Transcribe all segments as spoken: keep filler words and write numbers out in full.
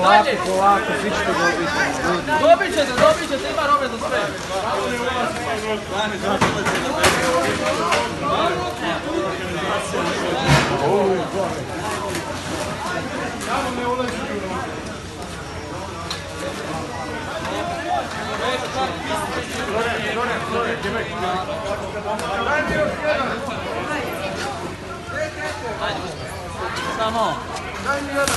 Polako, polako, svi ćete ga obiti. Dobit ćete, dobit ćete, ima robe za sve. Samo. Daj mi jedan.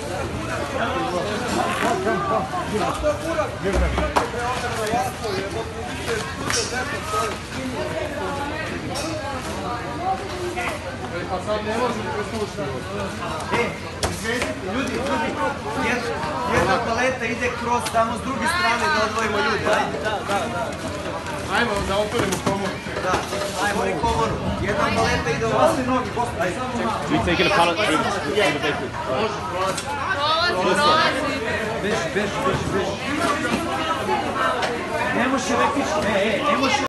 Ljudi, ljudi, jedna paleta ide kroz, samo s druge strane da odvojimo ljudi. Ajmo da operemo komoru. Da, ajmo i komoru. Jedna paleta ide u vas i nogi. We've taken a pallet through the basement. Beži, beži, beži. Ne može reći, ne, ne može.